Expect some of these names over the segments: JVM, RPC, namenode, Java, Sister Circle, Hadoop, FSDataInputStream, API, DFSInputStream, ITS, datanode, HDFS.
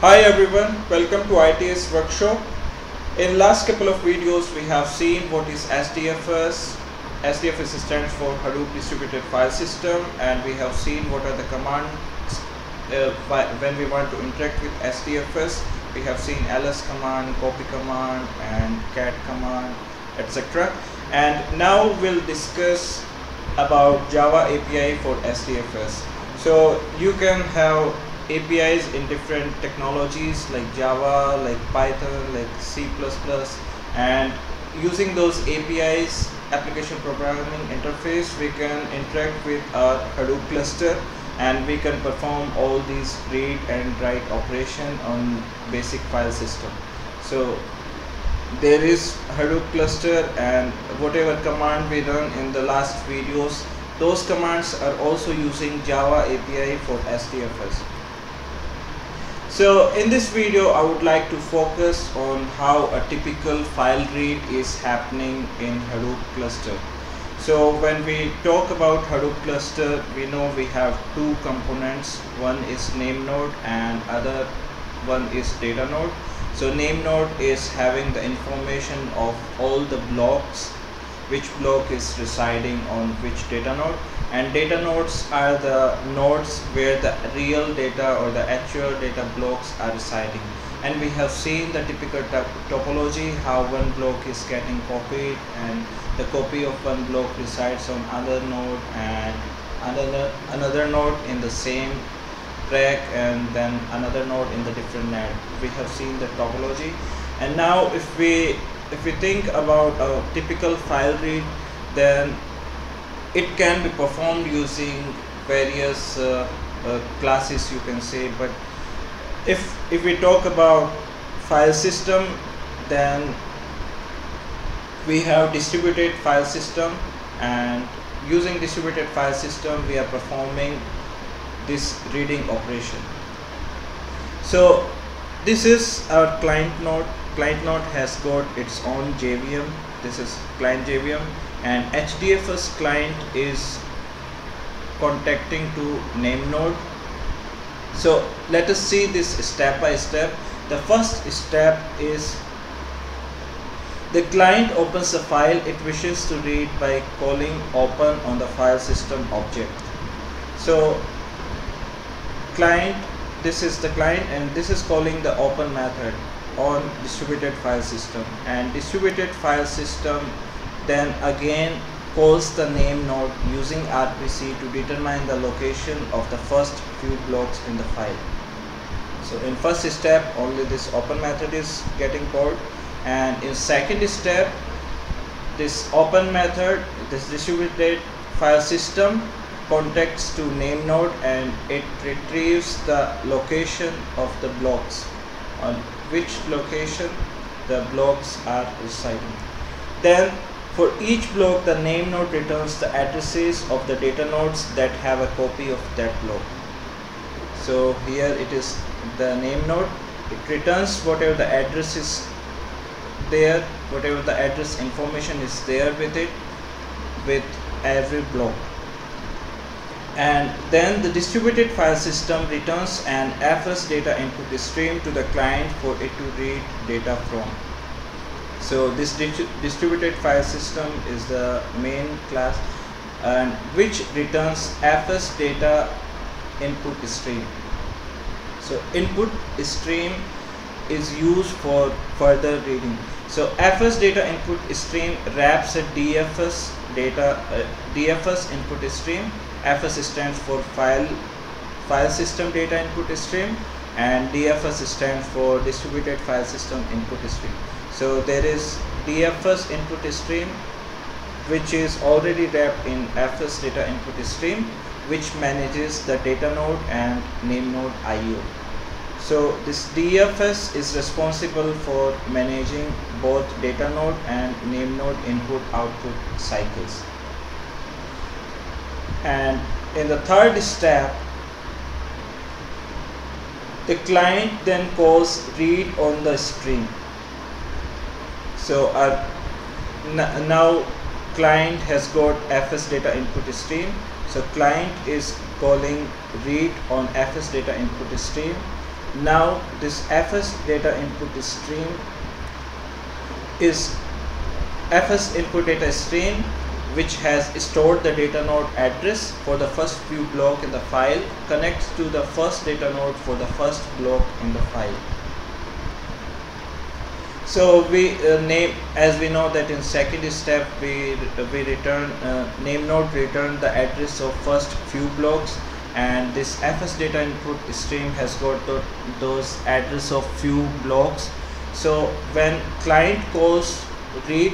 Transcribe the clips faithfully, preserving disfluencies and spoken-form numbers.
Hi everyone, welcome to I T S workshop. In last couple of videos we have seen what is H D F S. H D F S stands for Hadoop Distributed File System, and we have seen what are the commands uh, by, when we want to interact with H D F S. We have seen ls command, copy command and cat command, et cetera. And now we'll discuss about Java A P I for H D F S. So you can have A P Is in different technologies like Java, like Python, like C plus plus, and using those A P Is, application programming interface, we can interact with our Hadoop cluster and we can perform all these read and write operation on basic file system. So there is Hadoop cluster, and whatever command we done in the last videos, those commands are also using Java A P I for H D F S. So in this video I would like to focus on how a typical file read is happening in Hadoop cluster. So when we talk about Hadoop cluster, we know we have two components. One is namenode and other one is datanode. So namenode is having the information of all the blocks, which block is residing on which datanode, and data nodes are the nodes where the real data or the actual data blocks are residing. And we have seen the typical topology, how one block is getting copied and the copy of one block resides on another node and another another node in the same track, and then another node in the different net. We have seen the topology. And now if we if we think about a typical file read, then it can be performed using various uh, uh, classes, you can say. But if if we talk about file system, then we have distributed file system, and using distributed file system we are performing this reading operation. So this is our client node. Client node has got its own J V M. This is client J V M, and H D F S client is contacting to namenode. So let us see this step by step. The first step is the client opens a file it wishes to read by calling open on the file system object. So client, this is the client, and this is calling the open method on distributed file system, and distributed file system then again calls the name node using R P C to determine the location of the first few blocks in the file. So in first step only this open method is getting called, and in second step this open method, this distributed file system contacts to name node and it retrieves the location of the blocks, on which location the blocks are residing. Then for each block the name node returns the addresses of the data nodes that have a copy of that block. So here it is the name node, it returns whatever the address is there, whatever the address information is there with it, with every block. And then the distributed file system returns an F S data input stream to the client for it to read data from. So this distributed file system is the main class, and which returns F S data input stream. So input stream is used for further reading. So F S data input stream wraps a D F S data uh, D F S input stream. F S stands for file file system data input stream, and D F S stands for distributed file system input stream. So there is D F S input stream which is already wrapped in F S data input stream, which manages the data node and name node I O. So this D F S is responsible for managing both data node and name node input output cycles. And in the third step the client then calls read on the stream. So our now client has got F S data input stream, so client is calling read on F S data input stream, Now this F S data input stream is F S input data stream which has stored the data node address for the first few block in the file, connects to the first data node for the first block in the file. So we uh, name, as we know that in second step we we return uh, name node return the address of first few blocks, and this F S data input stream has got the, those address of few blocks. So when client calls read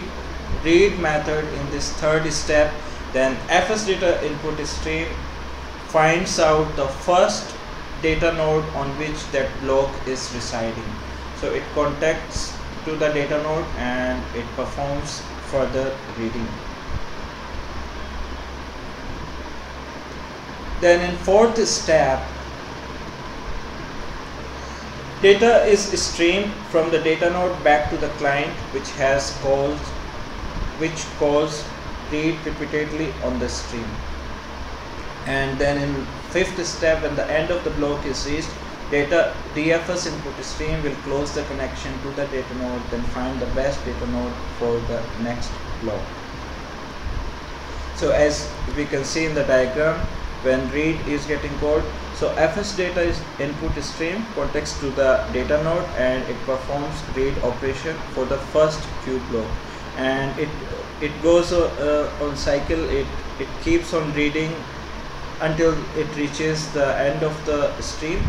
read method in this third step, then F S data input stream finds out the first data node on which that block is residing. So it contacts to the data node and it performs further reading. Then in fourth step, data is streamed from the data node back to the client, which has calls which calls read repeatedly on the stream. And then in fifth step, when the end of the block is reached, data D F S input stream will close the connection to the data node, then find the best data node for the next block. So as we can see in the diagram, when read is getting called, so F S data is input stream contacts to the data node and it performs read operation for the first few block, and it it goes uh, uh, on cycle. It it keeps on reading until it reaches the end of the stream.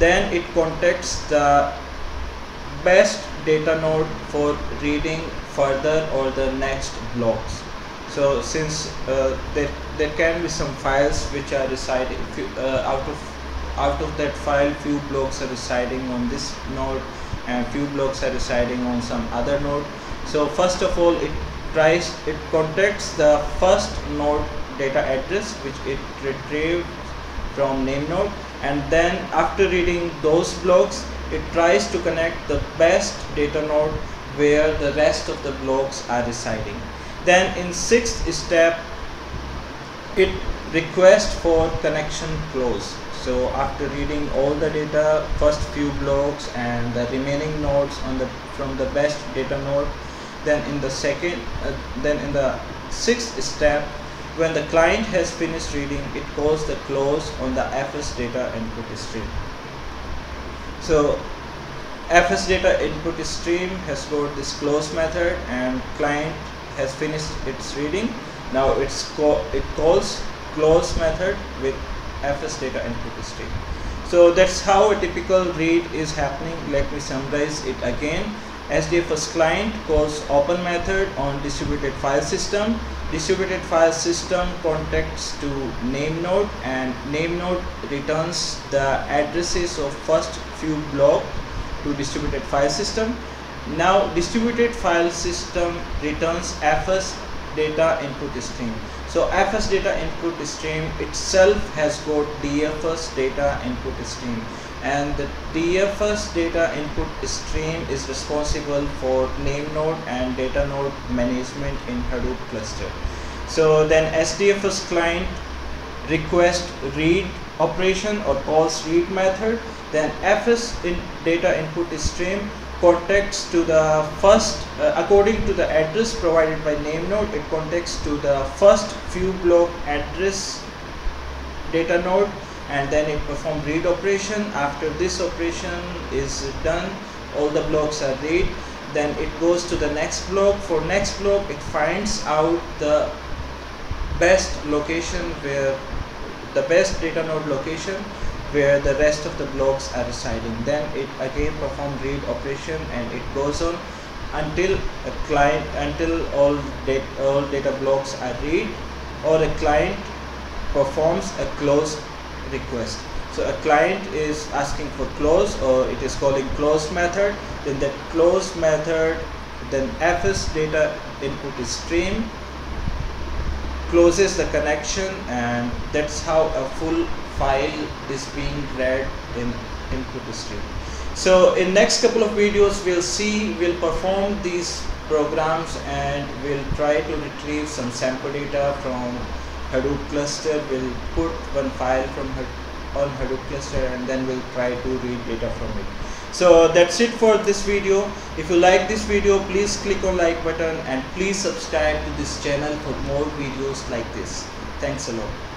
Then it contacts the best data node for reading further or the next blocks. So since uh, there, there can be some files which are residing uh, out of out of that file, few blocks are residing on this node and few blocks are residing on some other node. So first of all, it tries it contacts the first node data address which it retrieved from name node, and then after reading those blocks it tries to connect the best data node where the rest of the blocks are residing. Then in sixth step it requests for connection close. So after reading all the data, first few blocks and the remaining nodes on the from the best data node, then in the second uh, then in the sixth step, when the client has finished reading, it calls the close on the F S data input stream. So F S data input stream has got this close method and client has finished its reading. Now it's co it calls close method with F S data input stream. So that's how a typical read is happening. Let me summarize it again. H D F S client calls open method on distributed file system. Distributed file system contacts to name node and name node returns the addresses of first few block to distributed file system. Now distributed file system returns F S data input stream. So F S data input stream itself has got D F S data input stream, and the D F S data input stream is responsible for name node and data node management in Hadoop cluster. So then H D F S client request read operation or calls read method, then F S in data input stream contacts to the first uh, according to the address provided by name node, it contacts to the first few block address data node, and then it performs read operation. After this operation is done, all the blocks are read, then it goes to the next block. For next block it finds out the best location where the best data node location where the rest of the blocks are residing, then it again performs read operation, and it goes on until a client until all data all data blocks are read or a client performs a close request. So a client is asking for close, or it is calling close method. Then that close method, then F S data input stream closes the connection, and that's how a full file is being read in input stream. So in next couple of videos we'll see we'll perform these programs, and we'll try to retrieve some sample data from Hadoop cluster. Will put one file from on Hadoop cluster, and then we'll try to read data from it. So that's it for this video. If you like this video, please click on like button and please subscribe to this channel for more videos like this. Thanks a lot.